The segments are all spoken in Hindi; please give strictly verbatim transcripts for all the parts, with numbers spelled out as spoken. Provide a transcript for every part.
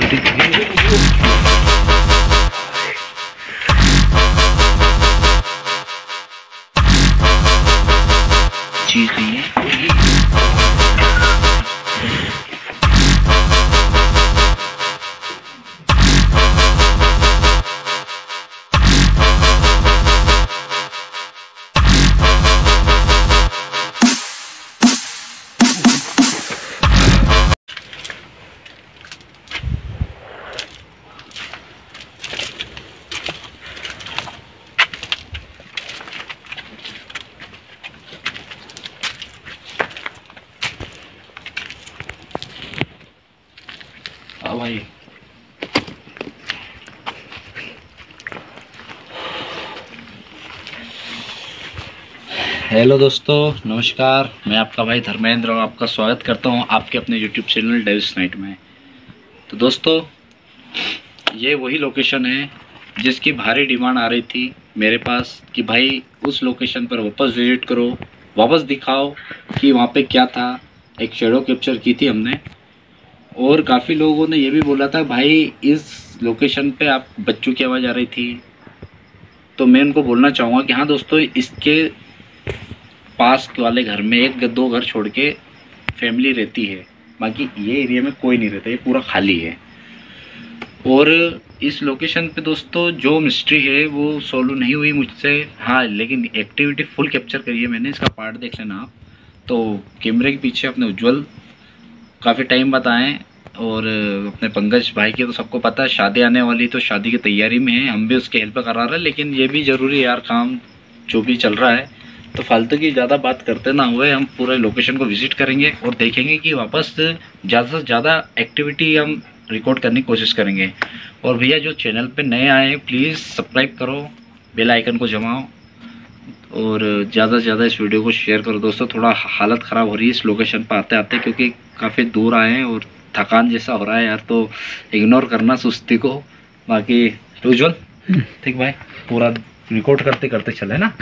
चीज नहीं है। भाई हेलो दोस्तों, नमस्कार। मैं आपका भाई धर्मेंद्र और आपका स्वागत करता हूं आपके अपने यूट्यूब चैनल डेविस नाइट में। तो दोस्तों, ये वही लोकेशन है जिसकी भारी डिमांड आ रही थी मेरे पास कि भाई उस लोकेशन पर वापस विजिट करो, वापस दिखाओ कि वहां पे क्या था। एक शेडो कैप्चर की थी हमने और काफ़ी लोगों ने ये भी बोला था भाई इस लोकेशन पे आप बच्चों की आवाज़ आ रही थी। तो मैं उनको बोलना चाहूँगा कि हाँ दोस्तों, इसके पास वाले घर में एक दो घर छोड़ के फैमिली रहती है, बाकी ये एरिया में कोई नहीं रहता, ये पूरा खाली है। और इस लोकेशन पे दोस्तों जो मिस्ट्री है वो सॉल्व नहीं हुई मुझसे। हाँ, लेकिन एक्टिविटी फुल कैप्चर करी है मैंने, इसका पार्ट देख लेना आप। तो कैमरे के पीछे अपने उज्ज्वल काफ़ी टाइम बताएं और अपने पंकज भाई की तो सबको पता है शादी आने वाली, तो शादी की तैयारी में है, हम भी उसके हेल्प करा रहे हैं। लेकिन ये भी ज़रूरी है यार, काम जो भी चल रहा है, तो फालतू की ज़्यादा बात करते ना हुए हम पूरे लोकेशन को विज़िट करेंगे और देखेंगे कि वापस ज़्यादा से ज़्यादा एक्टिविटी हम रिकॉर्ड करने की कोशिश करेंगे। और भैया जो चैनल पर नए आए हैं प्लीज़ सब्सक्राइब करो, बेल आइकन को जमाओ और ज़्यादा से ज़्यादा इस वीडियो को शेयर करो। दोस्तों थोड़ा हालत ख़राब हो रही है इस लोकेशन पर आते आते, क्योंकि काफ़ी दूर आए हैं और थकान जैसा हो रहा है यार, तो इग्नोर करना सुस्ती को। बाकी उज्ज्वल ठीक भाई, पूरा रिकॉर्ड करते करते चले ना।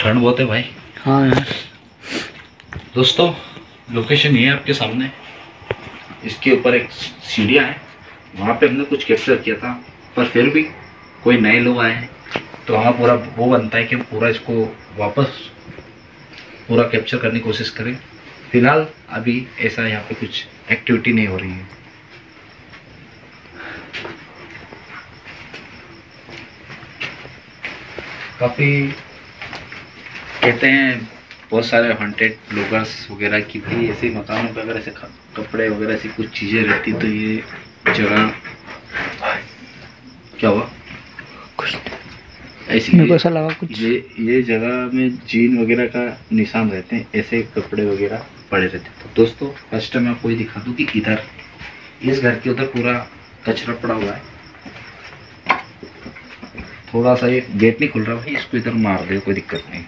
ठंड बहुत है भाई। हाँ यार दोस्तों, लोकेशन ये है आपके सामने, इसके ऊपर एक सीढ़ियाँ है, वहाँ पे हमने कुछ कैप्चर किया था। पर फिर भी कोई नए लोग आए हैं तो वहाँ पूरा वो बनता है कि पूरा इसको वापस पूरा कैप्चर करने की कोशिश करें। फिलहाल अभी ऐसा यहाँ पे कुछ एक्टिविटी नहीं हो रही है। काफ़ी कहते हैं बहुत सारे हॉन्टेड ब्लॉगर्स वगैरह की भाई ऐसे मकानों पर अगर ऐसे कपड़े वगैरह ऐसी कुछ चीज़ें रहती तो ये जगह क्या हुआ, कुछ ऐसी मेरे को ऐसा लगा कुछ ये ये जगह में जीन वगैरह का निशान रहते हैं, ऐसे कपड़े वगैरह पड़े रहते। तो दोस्तों फर्स्ट मैं आपको ये दिखा दूँ कि इधर इस घर के उधर पूरा कचरा पड़ा हुआ है। थोड़ा सा ये गेट नहीं खुल रहा भाई, इसको इधर मार दे, कोई दिक्कत नहीं।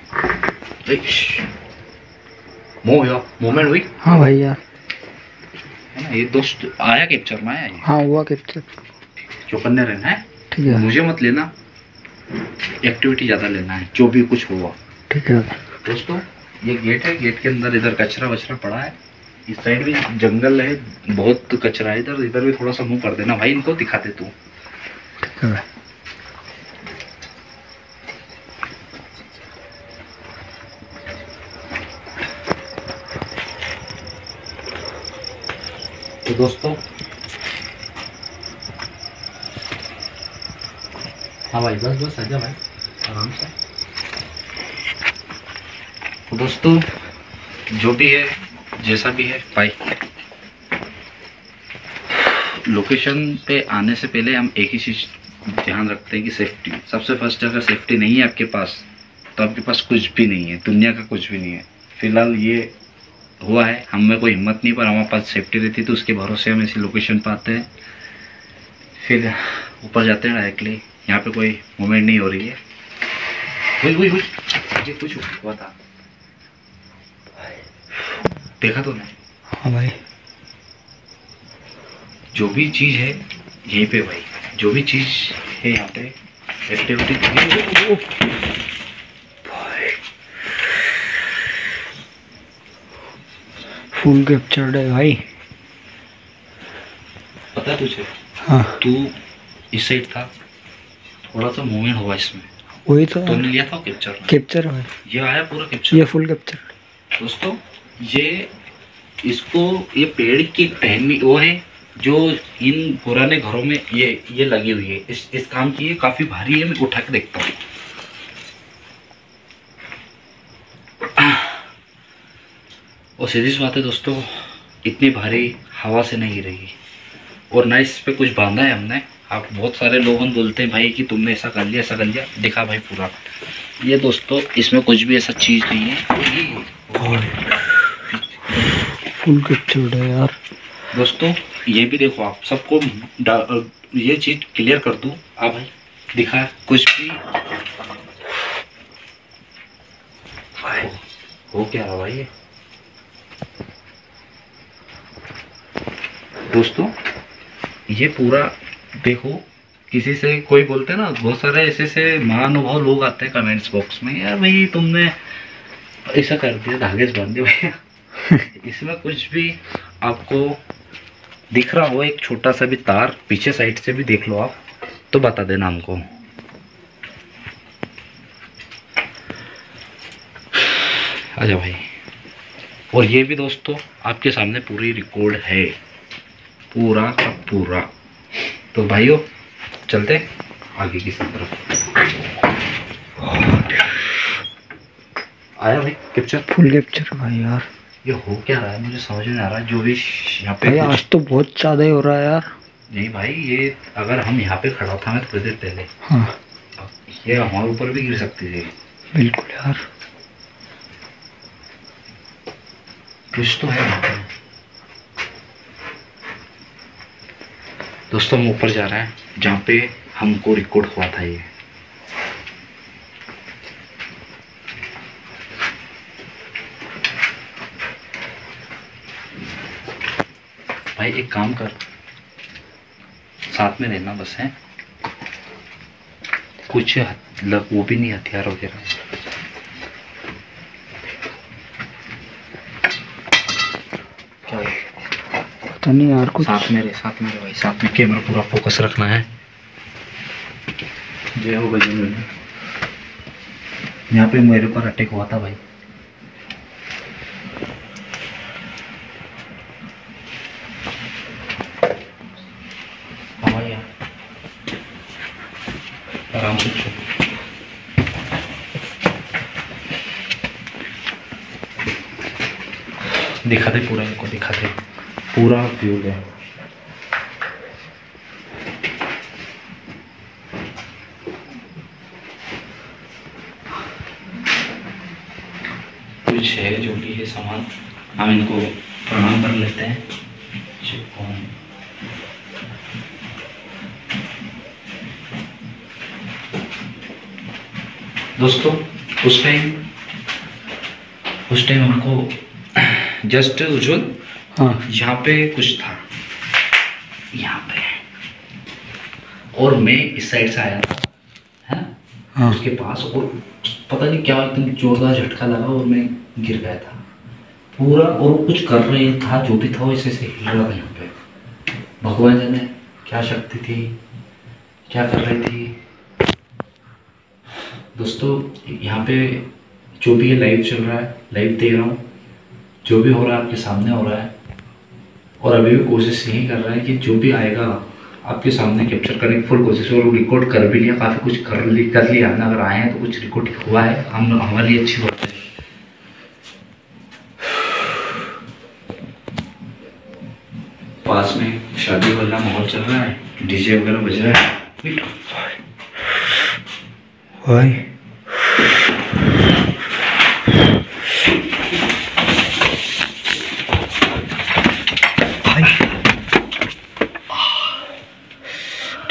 मूव मूवमेंट हुई। हाँ भाई यार, है ना, ये दोस्त आया कैप्चर में, आया। हाँ हुआ कैप्चर, चौकन्ने रहना है ठीक है। मुझे मत लेना, एक्टिविटी ज़्यादा लेना है जो भी कुछ हुआ ठीक है। दोस्तों ये गेट है, गेट के अंदर इधर कचरा वचरा पड़ा है, इस साइड भी जंगल है, बहुत कचरा है इधर। इधर भी थोड़ा सा मुँह कर देना भाई, इनको दिखा दे तू ठीक है। तो दोस्तों हाँ भाई, बस बस आजा भाई आराम से। तो दोस्तों जो भी है जैसा भी है भाई, लोकेशन पे आने से पहले हम एक ही चीज़ ध्यान रखते हैं कि सेफ्टी सबसे फर्स्ट। अगर सेफ्टी नहीं है आपके पास तो आपके पास कुछ भी नहीं है, दुनिया का कुछ भी नहीं है। फिलहाल ये हुआ है, हम में कोई हिम्मत नहीं पर हमारे पास सेफ्टी रहती तो उसके भरोसे हम ऐसी लोकेशन पर आते हैं। फिर ऊपर जाते हैं डायरेक्टली, यहाँ पे कोई मूवमेंट नहीं हो रही है। हुई हुई हुई मुझे कुछ हुआ था, देखा तो नहीं। हाँ भाई, जो भी चीज है यहीं पे भाई, जो भी चीज है यहाँ पे एक्टिविटी फुल कैप्चर्ड है भाई। पता तुझे? हाँ। तू इस साइड था, थोड़ा सा मूवमेंट हुआ इसमें, वही तो तुमने लिया था कैप्चर। कैप्चर है ये, आया पूरा कैप्चर, ये फुल कैप्चर। दोस्तों ये इसको ये पेड़ की टहनी वो है जो इन पुराने घरों में ये ये लगी हुई है। इस इस काम की ये काफी भारी है, मैं उठा के देखता हूँ। और सीधी बात है दोस्तों, इतनी भारी हवा से नहीं गिरेगी, और ना इस पे कुछ बांधा है हमने। आप बहुत सारे लोग बोलते हैं भाई कि तुमने ऐसा कर लिया ऐसा कर लिया, देखा भाई पूरा ये दोस्तों, इसमें कुछ भी ऐसा चीज़ नहीं है यार। दोस्तों ये भी देखो, आप सबको ये चीज़ क्लियर कर दूँ। आ भाई दिखा कुछ भी भाई, हो क्या रहा भाई ये दोस्तों? ये पूरा देखो, किसी से कोई बोलते ना, बहुत सारे ऐसे ऐसे महानुभाव लोग आते हैं कमेंट्स बॉक्स में, यार भाई तुमने ऐसा कर दिया, धागे से बांध दिया भैया। इसमें कुछ भी आपको दिख रहा हो, एक छोटा सा भी तार पीछे साइड से भी देख लो आप, तो बता देना हमको। अच्छा भाई, और ये भी दोस्तों आपके सामने पूरी रिकॉर्ड है, पूरा का पूरा। तो भाइयों चलते आगे की तरफ। आया भाई कैप्चर, फुल कैप्चर भाई यार। ये हो क्या रहा है मुझे समझ नहीं आ रहा, जो भी यहाँ पे आज तो बहुत ज़्यादा ही हो रहा है यार। नहीं भाई, ये अगर हम यहाँ पे खड़ा था मैं थोड़ी देर पहले, हाँ ये हमारे ऊपर भी गिर सकती थी। बिल्कुल यार, कुछ तो है यहाँ पे। दोस्तों हम ऊपर जा रहे हैं, जहाँ पे हमको रिकॉर्ड हुआ था ये। भाई एक काम कर, साथ में रहना बस है, कुछ लग, वो भी नहीं हथियार वगैरह। नहीं यार कुछ, साथ में रहे, साथ में रहे भाई, साथ में कैमरा पूरा फोकस रखना है। जय हो भाई, यहाँ पे मेरे पर अटैक हुआ था भाई। हाँ यार आराम से, दिखा दे पूरा, इनको दिखा दे पूरा व्यू है। कुछ है जो भी है सामान, हम इनको प्रणाम कर लेते हैं। दोस्तों उस टाइम उस टाइम हमको जस्ट उज्जवल, हाँ यहाँ पे कुछ था यहाँ पे, और मैं इस साइड से आया था, है हाँ। उसके पास, और पता नहीं क्या एकदम जोरदार झटका लगा और मैं गिर गया था पूरा। और कुछ कर रहे था, जो भी था वो इससे हिल रहा था यहाँ पे। भगवान जाने क्या शक्ति थी, क्या कर रही थी। दोस्तों यहाँ पे जो भी ये लाइव चल रहा है, लाइव दे रहा हूँ, जो भी हो रहा है आपके सामने हो रहा है। और अभी भी कोशिश यही कर रहा है कि जो भी आएगा आपके सामने कैप्चर करने की फुल कोशिश। और रिकॉर्ड कर भी लिया, काफ़ी कुछ कर ली कर लिया हमने। अगर आए हैं तो कुछ रिकॉर्ड हुआ है, हम हमारे लिए अच्छी बात है। पास में शादी वाला माहौल चल रहा है, डीजे वगैरह बज रहा है।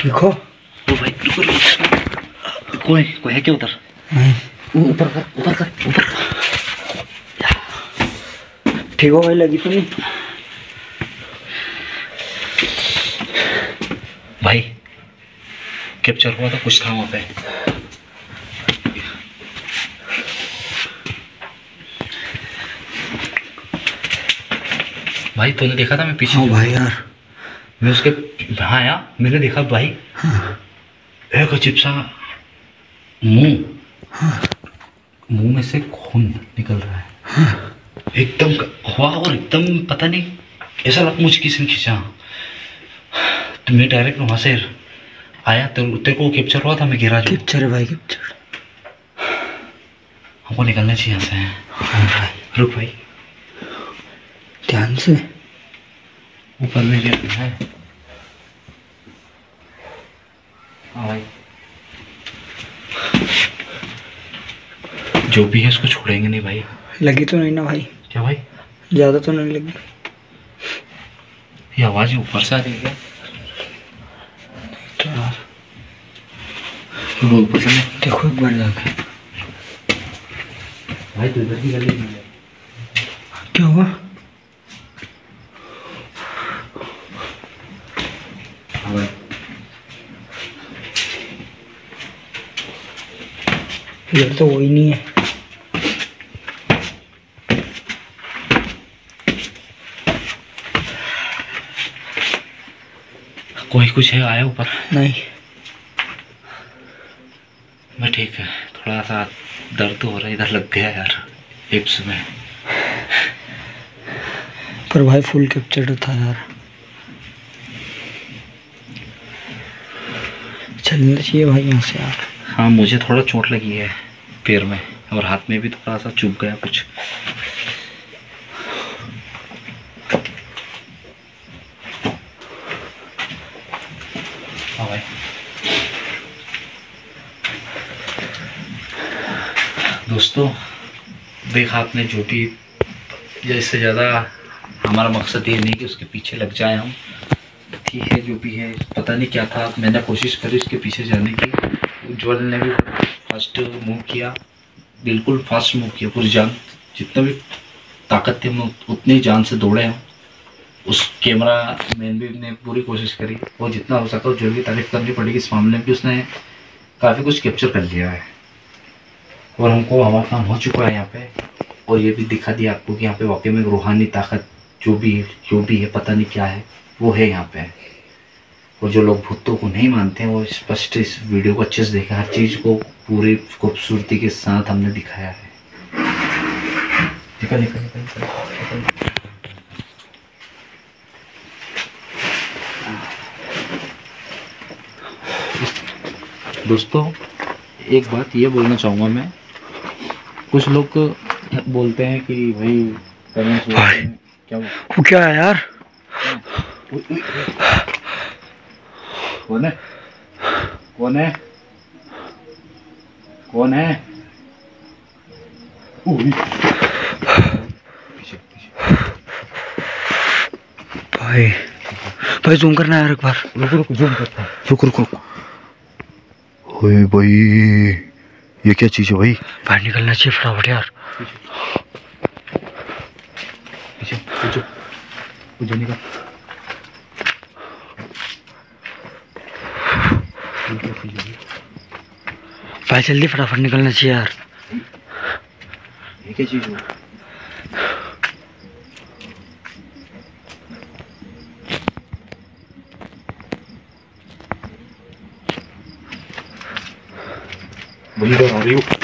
देखो वो भाई, कोई कोई है क्या उधर? ऊपर कर ऊपर कर ऊपर कर। ठीक हो भाई, लगी तो नहीं भाई? कैप्चर हुआ तो कुछ था वहाँ पे। भाई तूने देखा था मैं पीछे? हाँ भाई यार, मैं उसके हाँ यार मैंने देखा भाई। हाँ। एक अजीब सा मुँह, हाँ। मुँह में से खून निकल रहा है, हाँ। एकदम हुआ और एकदम पता नहीं ऐसा लग मुझे किसी ने खींचा। तो मैं डायरेक्ट वहाँ से आया। तेरे तेरे को कैप्चर हुआ था? मैं गिरा। कैप्चर है भाई, कैप्चर। हमको निकलना चाहिए यहाँ से। हाँ। रुक भाई, ध्यान से। ऊपर में गिरना है। हाँ भाई, जो भी है इसको छोड़ेंगे नहीं भाई। लगी तो नहीं ना भाई? क्या भाई, ज़्यादा तो नहीं लगी? ये आवाज़ ऊपर से आ रही है तो यार। ऊपर से देखो एक बार जाके भाई। तो इधर की गली में क्या हुआ? हाँ भाई, इधर तो वही नहीं है। कोई कुछ है आया ऊपर? नहीं। मैं ठीक है, थोड़ा सा दर्द तो हो रहा है, इधर लग गया यार हिप्स में। पर भाई फुल कैप्चर्ड था यार। चलना चाहिए भाई यहाँ से यार। हाँ, मुझे थोड़ा चोट लगी है पैर में और हाथ में भी थोड़ा सा चुभ गया कुछ। दोस्तों देखा आपने, जो कि इससे ज़्यादा हमारा मकसद ये नहीं कि उसके पीछे लग जाए हम। ठीक है, जो भी है पता नहीं क्या था। मैंने कोशिश करी उसके पीछे जाने की। उज्ज्वल ने भी फास्ट मूव किया, बिल्कुल फास्ट मूव किया, पूरी जान जितना भी ताकत थी हम उतनी जान से दौड़े हम। उस कैमरा मैन भी ने पूरी कोशिश करी और जितना हो सका। उज्ज्वल की तारीफ करनी पड़ेगी इस मामले में कि उसने काफ़ी कुछ कैप्चर कर लिया है और हमको हमारा काम हो चुका है यहाँ पे। और ये भी दिखा दिया आपको कि यहाँ पे वाकई में रूहानी ताकत जो भी है, जो भी है पता नहीं क्या है वो है यहाँ पे। और जो लोग भूतों को नहीं मानते हैं वो स्पष्ट इस, इस वीडियो को अच्छे से देखा। हर चीज़ को पूरी खूबसूरती के साथ हमने दिखाया है। निकल निकल निकल निकल, निकल, निकल। दोस्तों एक बात ये बोलना चाहूँगा मैं, कुछ लोग बोलते हैं कि भाई कमेंट्स में क्या वो क्या है यार कौन है कौन है कौन है भाई? भाई जूम करना यार एक बार। रुक रुक जूम करता है। रुक रुक रुक। ओए भाई ये क्या चीज़ है भाई? बाहर निकलना चाहिए फटाफट यार। पीछे पीछे उधर निकल। भाई जल्दी फटाफट निकलना चाहिए यार। ये क्या चीज़ है? What are you doing?